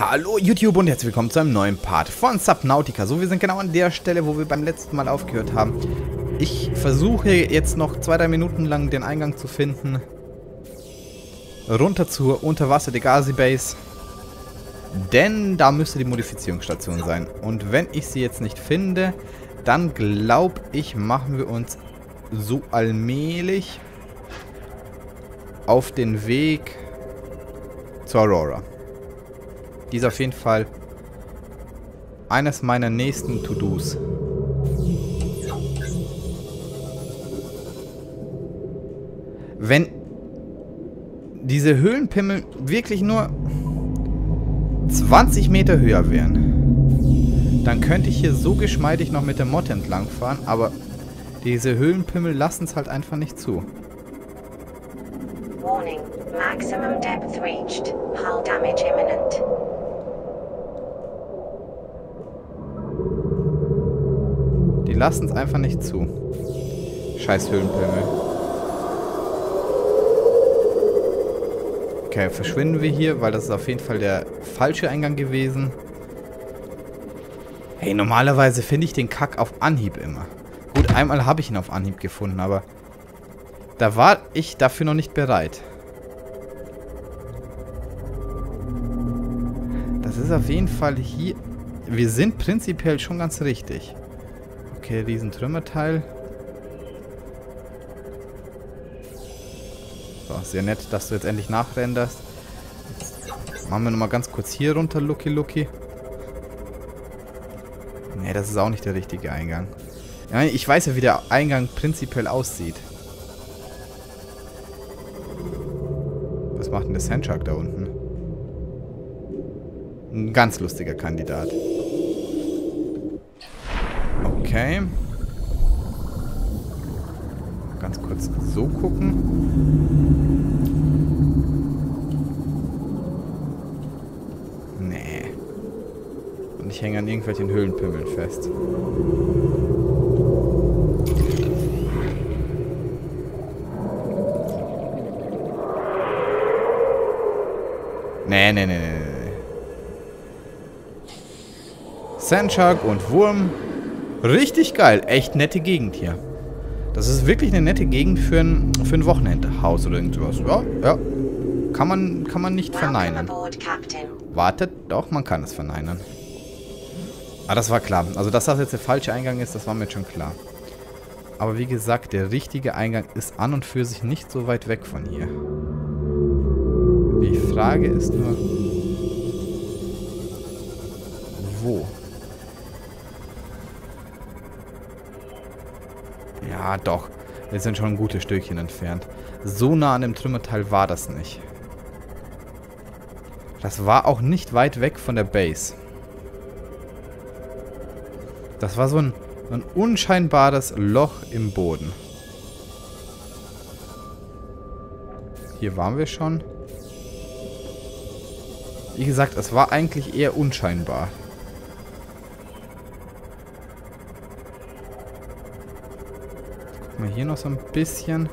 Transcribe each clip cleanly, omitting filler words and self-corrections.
Hallo YouTube und herzlich willkommen zu einem neuen Part von Subnautica. So, wir sind genau an der Stelle, wo wir beim letzten Mal aufgehört haben. Ich versuche jetzt noch 2-3 Minuten lang den Eingang zu finden. Runter zur Unterwasser-Degasi-Base. Denn da müsste die Modifizierungsstation sein. Und wenn ich sie jetzt nicht finde, dann glaube ich, machen wir uns so allmählich auf den Weg zur Aurora. Dies auf jeden Fall eines meiner nächsten To-Dos. Wenn diese Höhlenpimmel wirklich nur 20 Meter höher wären, dann könnte ich hier so geschmeidig noch mit der Motte entlangfahren, aber diese Höhlenpimmel lassen es halt einfach nicht zu. Warning, maximum depth reached, hull damage imminent. Die lassen es einfach nicht zu. Scheiß Höhlenpimmel. Okay, verschwinden wir hier, weil das ist auf jeden Fall der falsche Eingang gewesen. Hey, normalerweise finde ich den Kack auf Anhieb immer. Gut, einmal habe ich ihn auf Anhieb gefunden, aber da war ich dafür noch nicht bereit. Das ist auf jeden Fall hier... Wir sind prinzipiell schon ganz richtig. Okay, diesen Trümmerteil. So, sehr nett, dass du jetzt endlich nachrenderst. Jetzt machen wir nochmal ganz kurz hier runter, Lucky Lucky. Ne, das ist auch nicht der richtige Eingang. Ich weiß ja, wie der Eingang prinzipiell aussieht. Was macht denn der Sandshark da unten? Ein ganz lustiger Kandidat. Okay. Ganz kurz so gucken. Nee. Und ich hänge an irgendwelchen Höhlenpimmeln fest. Nee, nee, nee, nee. Sandshark und Wurm. Richtig geil. Echt nette Gegend hier. Das ist wirklich eine nette Gegend für ein Wochenendhaus oder irgendwas. Ja, ja. Kann man nicht verneinen. Wartet. Doch, man kann es verneinen. Ah, das war klar. Also, dass das jetzt der falsche Eingang ist, das war mir jetzt schon klar. Aber wie gesagt, der richtige Eingang ist an und für sich nicht so weit weg von hier. Die Frage ist nur... Wo? Ja, doch. Wir sind schon ein gutes Stückchen entfernt. So nah an dem Trümmerteil war das nicht. Das war auch nicht weit weg von der Base. Das war so ein unscheinbares Loch im Boden. Hier waren wir schon. Wie gesagt, es war eigentlich eher unscheinbar. Guck mal hier noch so ein bisschen.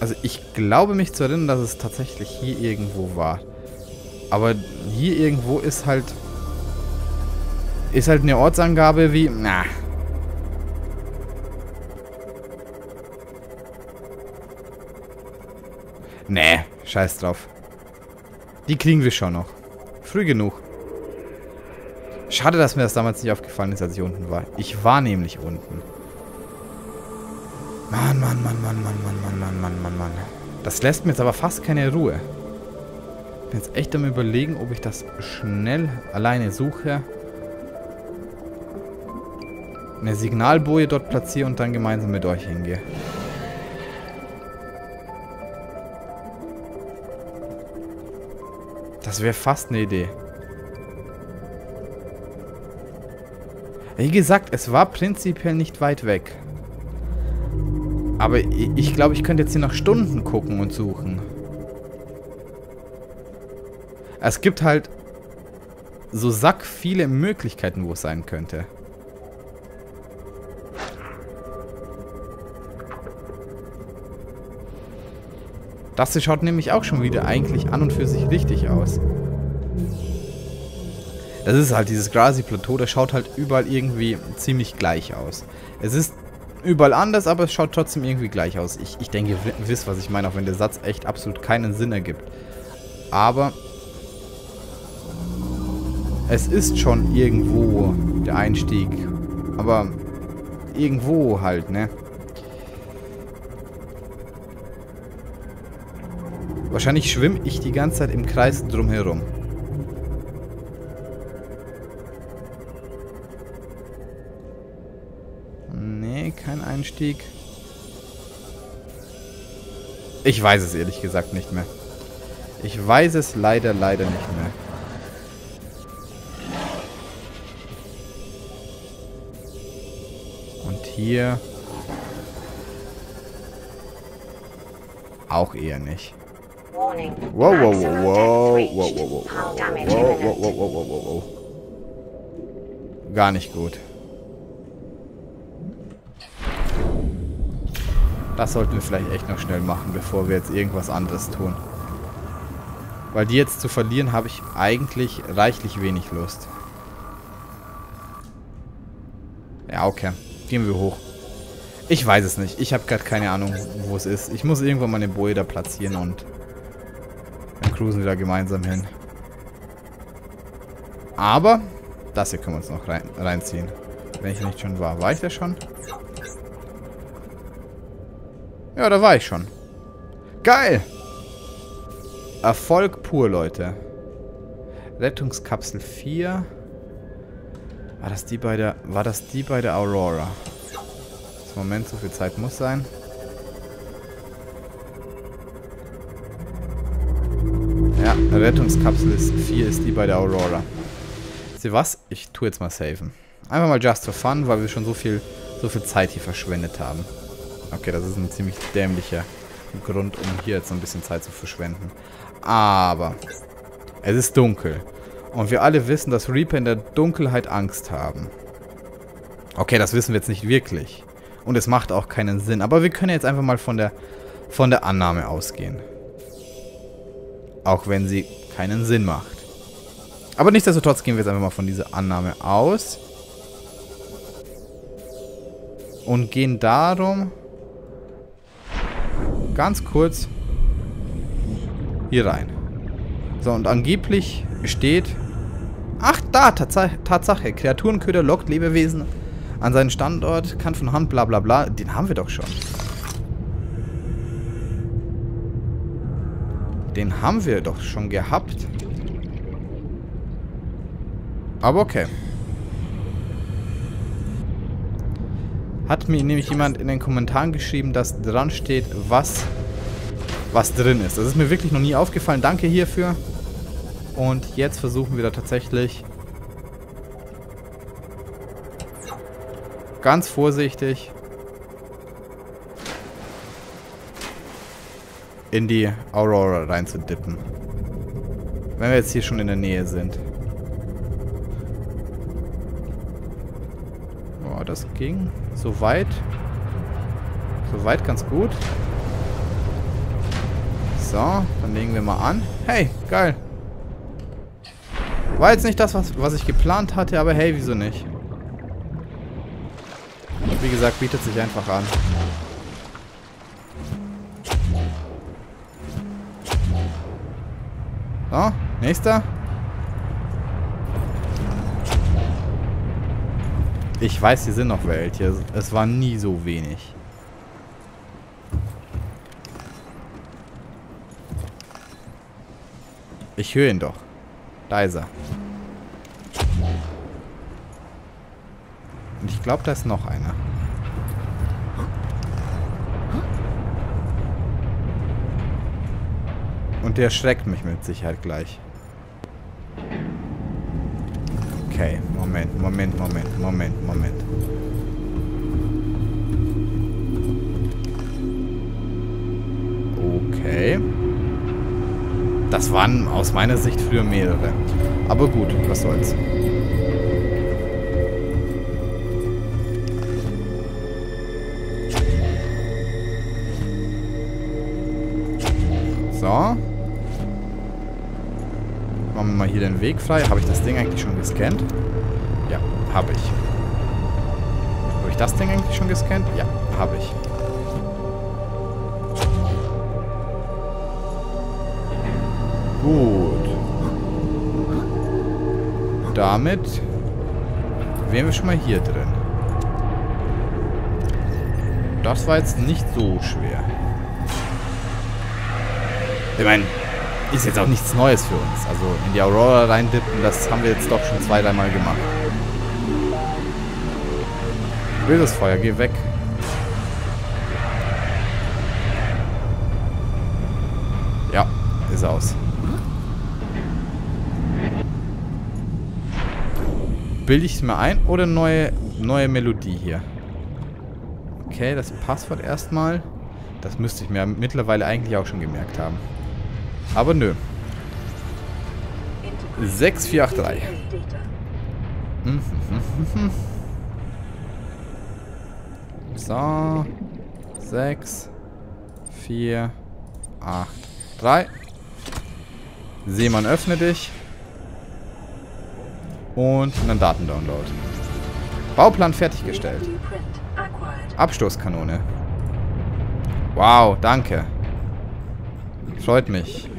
Also ich glaube mich zu erinnern, dass es tatsächlich hier irgendwo war. Aber hier irgendwo ist halt... Ist halt eine Ortsangabe wie... Na... Nee, scheiß drauf. Die kriegen wir schon noch. Früh genug. Schade, dass mir das damals nicht aufgefallen ist, als ich unten war. Ich war nämlich unten. Mann, Mann, Mann, Mann, Mann, Mann, Mann, Mann, Mann, Mann, Mann. Das lässt mir jetzt aber fast keine Ruhe. Ich bin jetzt echt am Überlegen, ob ich das schnell alleine suche. Eine Signalboje dort platziere und dann gemeinsam mit euch hingehe. Das wäre fast eine Idee. Wie gesagt, es war prinzipiell nicht weit weg. Aber ich glaube, ich könnte jetzt hier noch Stunden gucken und suchen. Es gibt halt so sackviele Möglichkeiten, wo es sein könnte. Das schaut nämlich auch schon wieder eigentlich an und für sich richtig aus. Das ist halt dieses Grassy-Plateau, das schaut halt überall irgendwie ziemlich gleich aus. Es ist überall anders, aber es schaut trotzdem irgendwie gleich aus. Ich denke, ihr wisst, was ich meine, auch wenn der Satz echt absolut keinen Sinn ergibt. Aber es ist schon irgendwo der Einstieg. Aber irgendwo halt, ne? Wahrscheinlich schwimme ich die ganze Zeit im Kreis drumherum. Nee, kein Einstieg. Ich weiß es ehrlich gesagt nicht mehr. Ich weiß es leider nicht mehr. Und hier... auch eher nicht. Wow. Gar nicht gut. Das sollten wir vielleicht echt noch schnell machen, bevor wir jetzt irgendwas anderes tun. Weil die jetzt zu verlieren, habe ich eigentlich reichlich wenig Lust. Ja, okay. Gehen wir hoch. Ich weiß es nicht. Ich habe gerade keine Ahnung, wo es ist. Ich muss irgendwann meine Boje da platzieren und... dann cruisen wir da gemeinsam hin. Aber... das hier können wir uns noch reinziehen. Wenn ich nicht schon war. War ich da schon? Ja, da war ich schon. Geil! Erfolg pur, Leute. Rettungskapsel 4. War das die bei der Aurora? Das Moment, so viel Zeit muss sein. Ja, Rettungskapsel 4 ist die bei der Aurora. Seht ihr was? Ich tue jetzt mal saven. Einfach mal just for fun, weil wir schon so viel Zeit hier verschwendet haben. Okay, das ist ein ziemlich dämlicher Grund, um hier jetzt so ein bisschen Zeit zu verschwenden. Aber es ist dunkel. Und wir alle wissen, dass Reaper in der Dunkelheit Angst haben. Okay, das wissen wir jetzt nicht wirklich. Und es macht auch keinen Sinn. Aber wir können jetzt einfach mal von der Annahme ausgehen. Auch wenn sie keinen Sinn macht. Aber nichtsdestotrotz gehen wir jetzt einfach mal von dieser Annahme aus. Und gehen darum... ganz kurz hier rein. So, und angeblich steht... ach, da, Tatsache. Kreaturenköder lockt Lebewesen an seinen Standort, kann von Hand, bla bla bla. Den haben wir doch schon. Den haben wir doch schon gehabt. Aber okay. Hat mir nämlich jemand in den Kommentaren geschrieben, dass dran steht, was drin ist. Das ist mir wirklich noch nie aufgefallen. Danke hierfür. Und jetzt versuchen wir da tatsächlich ganz vorsichtig in die Aurora reinzudippen. Wenn wir jetzt hier schon in der Nähe sind. Oh, das ging... Soweit ganz gut. So, dann legen wir mal an. Hey, geil. War jetzt nicht das, was ich geplant hatte, aber hey, wieso nicht? Wie gesagt, bietet sich einfach an. So, nächster. Ich weiß, hier sind noch welche. Es war nie so wenig. Ich höre ihn doch. Da ist er. Und ich glaube, da ist noch einer. Und der schreckt mich mit Sicherheit gleich. Okay, Moment. Okay. Das waren aus meiner Sicht früher mehrere. Aber gut, was soll's. So. Machen wir mal hier den Weg frei. Habe ich das Ding eigentlich schon gescannt? Ja, habe ich. Habe ich das Ding eigentlich schon gescannt? Ja, habe ich. Gut. Damit wären wir schon mal hier drin. Das war jetzt nicht so schwer. Ich meine, ist jetzt auch nichts Neues für uns. Also in die Aurora reindippen, das haben wir jetzt doch schon zwei, dreimal gemacht. Wildes Feuer, geh weg. Ja, ist aus. Bilde ich es mir ein oder neue Melodie hier? Okay, das Passwort erstmal. Das müsste ich mir mittlerweile eigentlich auch schon gemerkt haben. Aber nö. 6483. So. 6, 4, 8, 3. Seemann, öffne dich. Und einen Datendownload. Bauplan fertiggestellt. Abstoßkanone. Wow, danke. Freut mich.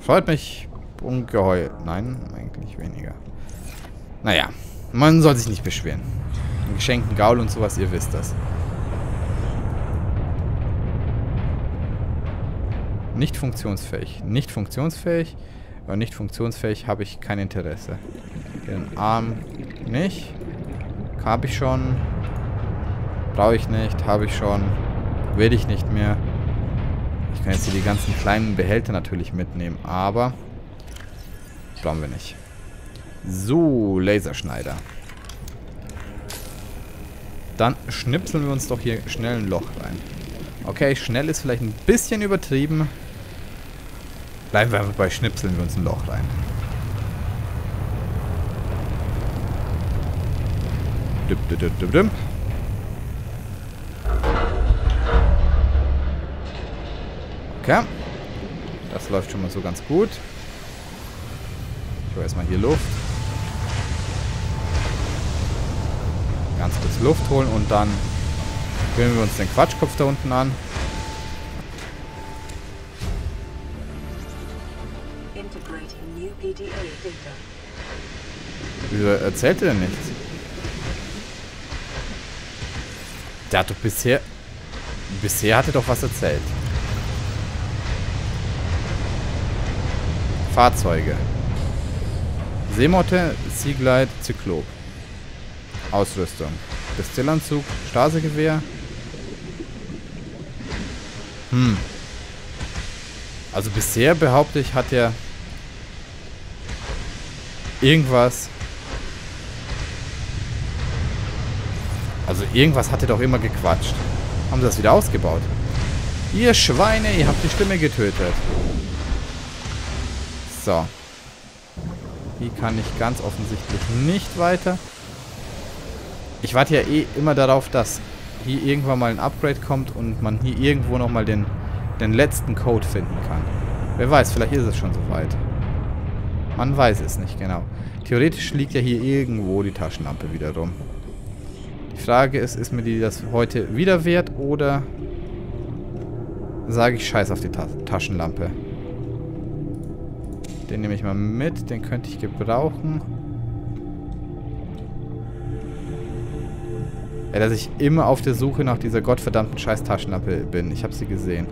Freut mich ungeheuer. Nein, eigentlich weniger. Naja, man soll sich nicht beschweren. Einen geschenkten Gaul und sowas, ihr wisst das. Nicht funktionsfähig. Nicht funktionsfähig. Bei nicht funktionsfähig habe ich kein Interesse. Den Arm nicht. Habe ich schon. Brauche ich nicht. Habe ich schon. Will ich nicht mehr. Ich kann jetzt hier die ganzen kleinen Behälter natürlich mitnehmen, aber brauchen wir nicht. So, Laserschneider. Dann schnipseln wir uns doch hier schnell ein Loch rein. Okay, schnell ist vielleicht ein bisschen übertrieben. Bleiben wir einfach bei schnipseln wir uns ein Loch rein. Dip, dip, dip, dip, dip. Okay. Das läuft schon mal so ganz gut. Ich hole erstmal hier Luft. Ganz kurz Luft holen und dann filmen wir uns den Quatschkopf da unten an. Wieso erzählt er denn nichts? Der hat doch bisher hat er doch was erzählt. Fahrzeuge. Seemotte, Seaglide, Zyklop. Ausrüstung. Kristallanzug, Stasegewehr. Also bisher behaupte ich, hat er irgendwas. Also irgendwas hat er doch immer gequatscht. Haben sie das wieder ausgebaut? Ihr Schweine, ihr habt die Stimme getötet. So. Hier kann ich ganz offensichtlich nicht weiter. Ich warte ja eh immer darauf, dass hier irgendwann mal ein Upgrade kommt und man hier irgendwo nochmal den letzten Code finden kann. Wer weiß, vielleicht ist es schon soweit. Man weiß es nicht genau. Theoretisch liegt ja hier irgendwo die Taschenlampe wieder rum. Die Frage ist mir die das heute wieder wert oder sage ich Scheiß auf die Taschenlampe? Den nehme ich mal mit. Den könnte ich gebrauchen. Ja, dass ich immer auf der Suche nach dieser gottverdammten scheiß Taschenlampe bin. Ich habe sie gesehen.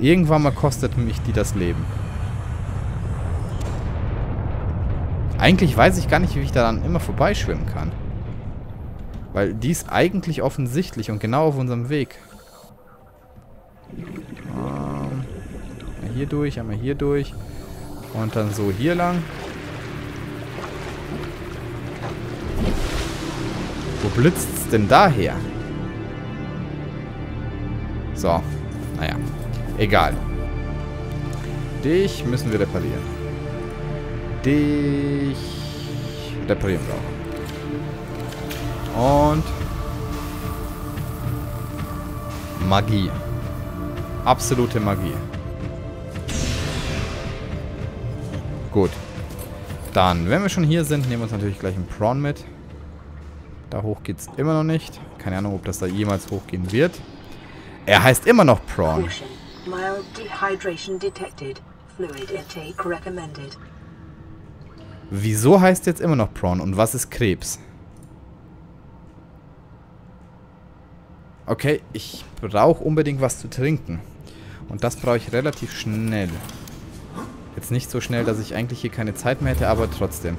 Irgendwann mal kostet mich die das Leben. Eigentlich weiß ich gar nicht, wie ich daran immer vorbeischwimmen kann. Weil die ist eigentlich offensichtlich und genau auf unserem Weg. Hier durch, einmal hier durch und dann so hier lang. Wo blitzt es denn daher? So, naja, egal. Dich müssen wir reparieren. Dich reparieren wir auch. Und Magie. Absolute Magie. Gut. Dann, wenn wir schon hier sind, nehmen wir uns natürlich gleich einen Prawn mit. Da hoch geht's immer noch nicht. Keine Ahnung, ob das da jemals hochgehen wird. Er heißt immer noch Prawn. Wieso heißt jetzt immer noch Prawn? Und was ist Krebs? Okay, ich brauche unbedingt was zu trinken. Und das brauche ich relativ schnell. Jetzt nicht so schnell, dass ich eigentlich hier keine Zeit mehr hätte, aber trotzdem.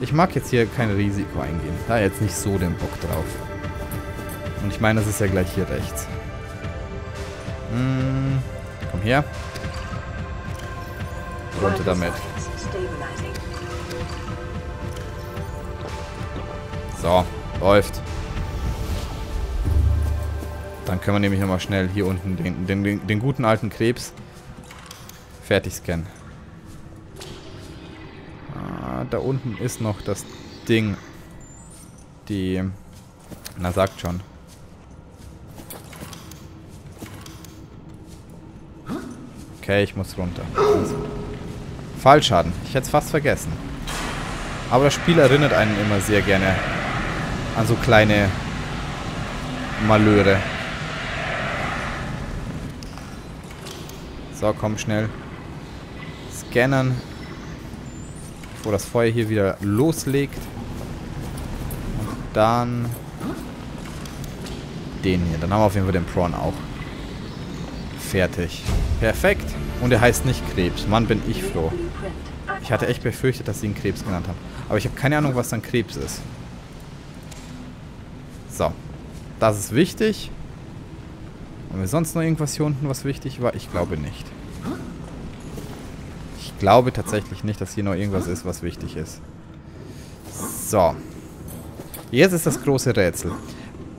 Ich mag jetzt hier kein Risiko eingehen. Da jetzt nicht so den Bock drauf. Und ich meine, das ist ja gleich hier rechts. Komm her. Runter damit. So, läuft. Dann können wir nämlich nochmal schnell hier unten den guten alten Krebs fertig scannen. Ah, da unten ist noch das Ding. Na, sagt schon. Okay, ich muss runter. Also. Fallschaden. Ich hätte es fast vergessen. Aber das Spiel erinnert einen immer sehr gerne an so kleine Malöre. So, komm schnell. Scannern. Bevor das Feuer hier wieder loslegt. Und dann den hier. Dann haben wir auf jeden Fall den Prawn auch. Fertig. Perfekt. Und er heißt nicht Krebs. Mann, bin ich froh. Ich hatte echt befürchtet, dass sie ihn Krebs genannt haben. Aber ich habe keine Ahnung, was dann Krebs ist. So. Das ist wichtig. Haben wir sonst noch irgendwas hier unten, was wichtig war? Ich glaube nicht. Ich glaube tatsächlich nicht, dass hier noch irgendwas ist, was wichtig ist. So. Jetzt ist das große Rätsel.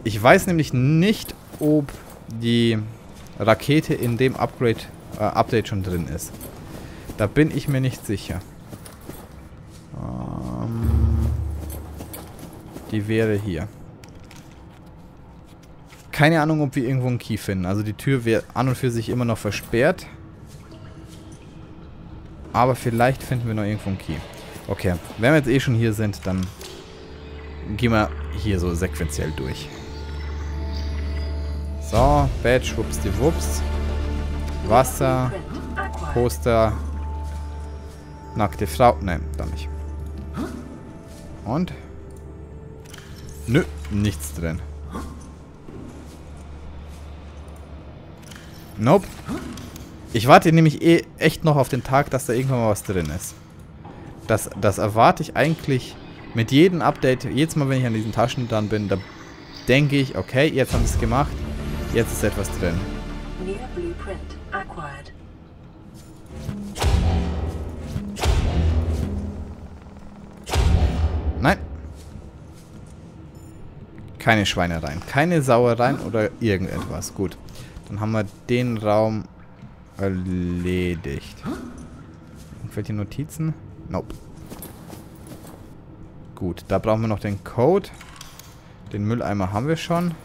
Ich weiß nämlich nicht, ob die Rakete in dem Update schon drin ist. Da bin ich mir nicht sicher. Die wäre hier. Keine Ahnung, ob wir irgendwo einen Key finden. Also die Tür wäre an und für sich immer noch versperrt. Aber vielleicht finden wir noch irgendwo einen Key. Okay, wenn wir jetzt eh schon hier sind, dann gehen wir hier so sequenziell durch. So, Badge, schwuppsdiwupps. Wasser, Poster, nackte Frau. Nein, da nicht. Und? Nö, nichts drin. Nope. Ich warte nämlich echt noch auf den Tag, dass da irgendwann mal was drin ist. Das erwarte ich eigentlich mit jedem Update. Jedes Mal, wenn ich an diesen Taschen dran bin, da denke ich, okay, jetzt haben sie es gemacht. Jetzt ist etwas drin. Nein. Keine Schweinereien. Keine Sauereien oder irgendetwas. Gut. Dann haben wir den Raum erledigt. Irgendwelche Notizen? Nope. Gut, da brauchen wir noch den Code. Den Mülleimer haben wir schon.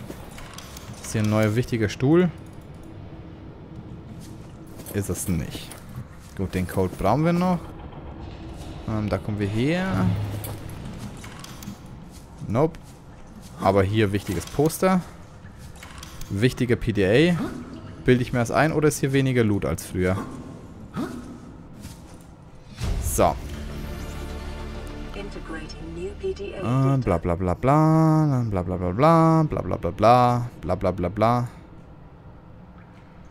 Das ist hier ein neuer wichtiger Stuhl. Ist das nicht. Gut, den Code brauchen wir noch. Da kommen wir her. Nope. Aber hier wichtiges Poster. Wichtige PDA. Bilde ich mir das ein oder ist hier weniger Loot als früher? So. Bla bla bla bla. Bla bla bla bla. Bla bla bla bla. Bla bla bla bla.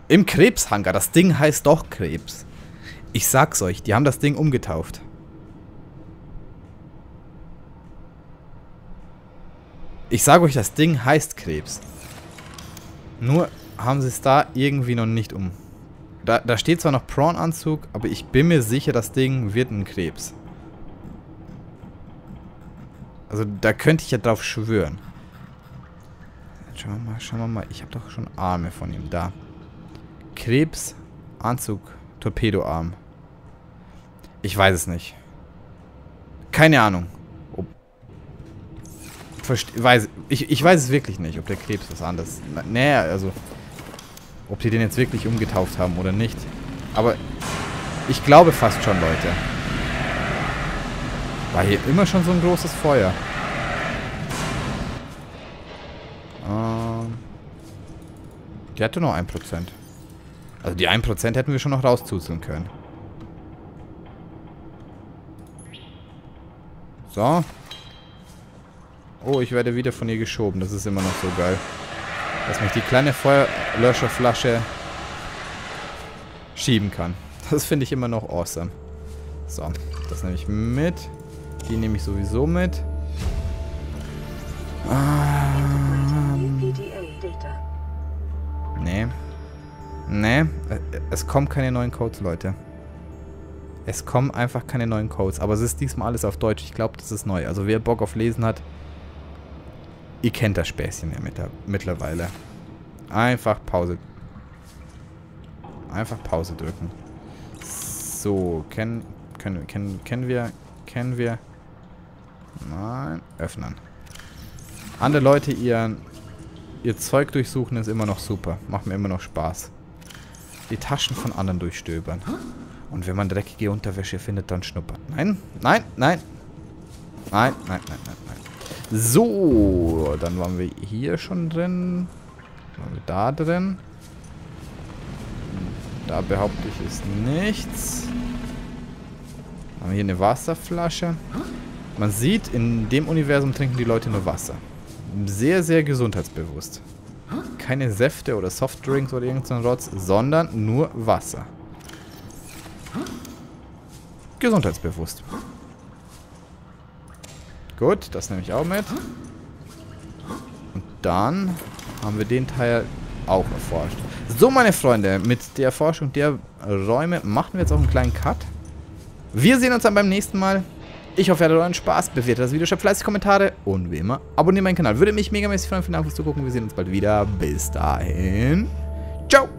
Im Krebshangar. Das Ding heißt doch Krebs. Ich sag's euch. Die haben das Ding umgetauft. Ich sag euch, das Ding heißt Krebs. Nur haben sie es da irgendwie noch nicht um. Da steht zwar noch Prawn-Anzug, aber ich bin mir sicher, das Ding wird ein Krebs. Also da könnte ich ja drauf schwören. Schauen wir mal. Ich habe doch schon Arme von ihm da. Krebs-Anzug, Torpedoarm. Ich weiß es nicht. Keine Ahnung. Ich weiß es wirklich nicht, ob der Krebs was anderes... Naja, also... Ob die den jetzt wirklich umgetauft haben oder nicht. Aber ich glaube fast schon, Leute. War hier immer schon so ein großes Feuer. Die hatte nur 1%. Also die 1% hätten wir schon noch rauszuzeln können. So. Oh, ich werde wieder von ihr geschoben. Das ist immer noch so geil. Dass mich die kleine Feuerlöscherflasche schieben kann. Das finde ich immer noch awesome. So, das nehme ich mit. Die nehme ich sowieso mit. Nee. Nee. Es kommen keine neuen Codes, Leute. Es kommen einfach keine neuen Codes. Aber es ist diesmal alles auf Deutsch. Ich glaube, das ist neu. Also wer Bock auf Lesen hat, ihr kennt das Späßchen ja mittlerweile. Einfach Pause. Einfach Pause drücken. So, kennen wir. Nein, öffnen. Andere Leute ihr Zeug durchsuchen ist immer noch super. Macht mir immer noch Spaß. Die Taschen von anderen durchstöbern. Und wenn man dreckige Unterwäsche findet, dann schnuppern. Nein, nein, nein. Nein, nein, nein, nein, nein. So, dann waren wir hier schon drin. Waren wir da drin. Da behaupte ich, ist nichts. Haben wir hier eine Wasserflasche. Man sieht, in dem Universum trinken die Leute nur Wasser. Sehr, sehr gesundheitsbewusst. Keine Säfte oder Softdrinks oder irgendein Rotz, sondern nur Wasser. Gesundheitsbewusst. Gut, das nehme ich auch mit. Und dann haben wir den Teil auch erforscht. So, meine Freunde, mit der Erforschung der Räume machen wir jetzt auch einen kleinen Cut. Wir sehen uns dann beim nächsten Mal. Ich hoffe, ihr hattet euren Spaß. Bewertet das Video, schreibt fleißig Kommentare. Und wie immer, abonniert meinen Kanal. Würde mich megamäßig freuen. Vielen Dank fürs Zugucken. Wir sehen uns bald wieder. Bis dahin. Ciao.